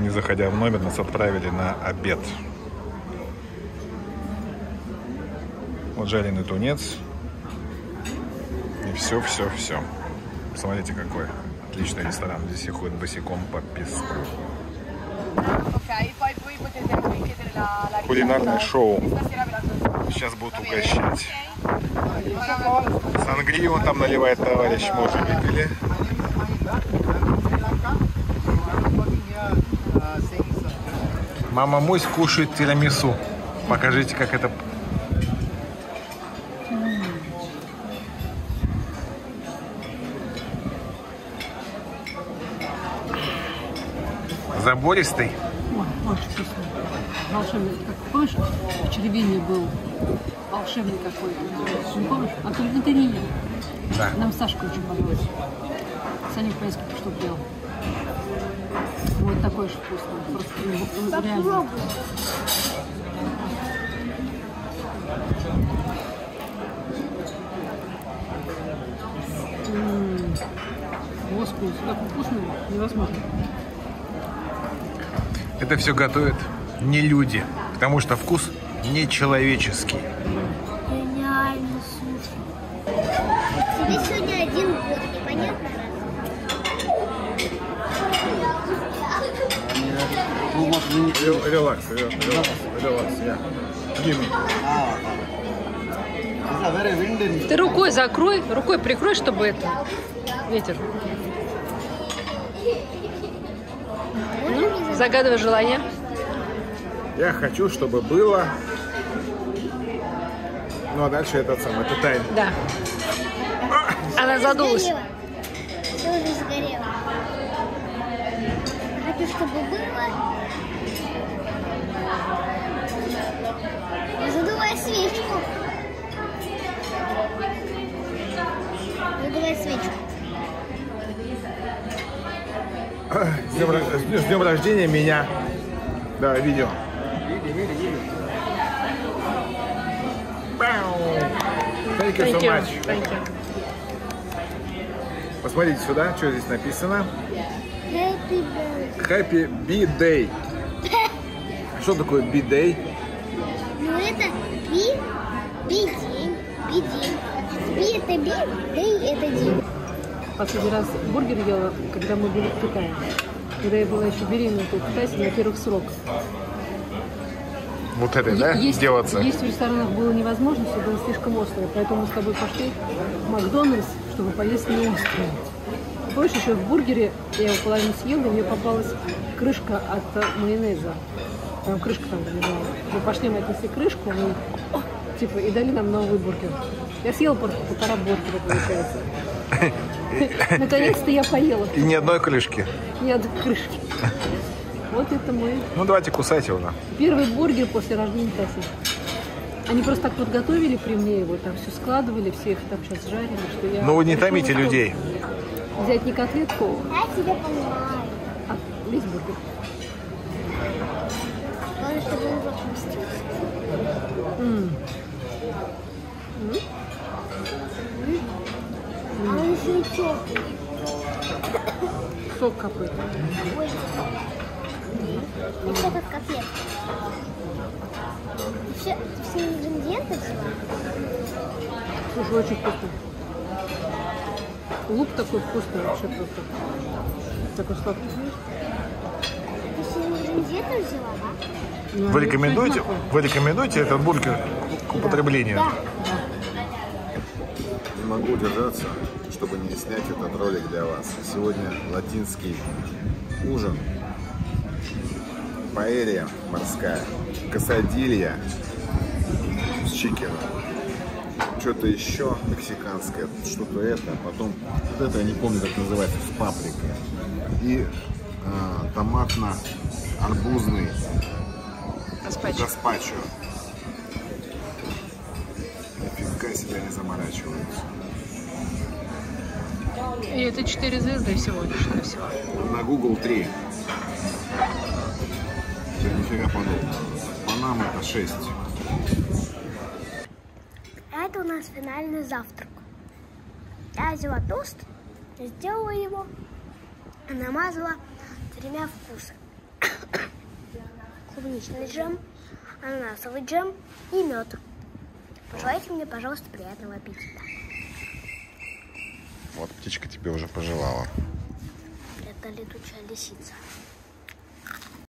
не заходя в номер, нас отправили на обед. Вот жареный тунец. И все. Смотрите, какой отличный ресторан. Здесь ходят босиком по песку. Кулинарное шоу. Сейчас будут угощать. Сангрио там наливает товарищ, мы уже видели. Мама Мусь кушает тирамису. Покажите, как это... Забористый. Ой, вкусно. Волшебный. Помнишь, в Червине был волшебный какой-то. Не помнишь? А только Гатерина. Да. Нам Сашка очень понравилась. Саня в поездке что делал. Вот такой же вкусный. Просто реально. Господи, так вкусно. Невозможно. Это все готовят не люди, потому что вкус нечеловеческий. Гениально, слушай. Тебе сегодня 1 год, непонятно? Релакс. Ты рукой закрой, рукой прикрой, чтобы это ветер. Загадывай желание. Я хочу, чтобы было. Ну а дальше это тайна. Да. Она задулась. Все уже сгорело. Хочу, чтобы было. Задувай свечку. Задувай свечку. С днем рождения меня. Да, видео. Thank you so much. Посмотрите сюда, что здесь написано. Happy B-Day. Что такое B-Day? Ну это B-день. B это B, Day это день. Последний раз бургер ела, когда мы были в Китае. Когда я была еще беременна, то в Китае на первых срок. Вот это, да? Есть в ресторанах было невозможно, все было слишком острое. Поэтому мы с тобой пошли в Макдональдс, чтобы поесть не острое. Помнишь, еще в бургере я его половину съела, и мне попалась крышка от майонеза. Там крышка там лежала. Мы пошли, мы отнесли крышку, и, типа, и дали нам новый бургер. Я съела просто 1,5 бургера, получается. Наконец-то я поела. И ни одной крышки. Ни одной крышки. Вот это мы. Ну давайте кусать его. Первый бургер после рождения Таси. Они просто так вот готовили при мне его, там все складывали, все их там сейчас жарили, что я. Ну вы не томите людей. Взять не котлетку. Я тебя понимаю. А весь бургер. Главное, чтобы он запустился. Сок какой-то. Вот это котлет. Все ингредиенты взяла? Слушай, очень вкусно. Лук такой вкусный вообще просто. Такой сладкий. Ты все ингредиенты взяла, да? Вы рекомендуете этот бургер к употреблению? Да. Не могу удержаться, чтобы не снять этот ролик для вас. Сегодня латинский ужин. Паэлья морская. Касадилья с чикеном. Что-то еще мексиканское. Что-то это. Потом вот это я не помню, как называется. С паприкой. И томатно-арбузный гаспачо. Нифига себя не заморачиваются. И это 4 звезды сегодняшнего всего. На Google 3. Все, нифига подобного. Панама это 6. Это у нас финальный завтрак. Я взяла тост, сделала его, намазала 3 вкуса. клубничный джем, ананасовый джем и мед. Пожелайте мне, пожалуйста, приятного аппетита. Вот птичка тебе уже пожелала. Это летучая лисица.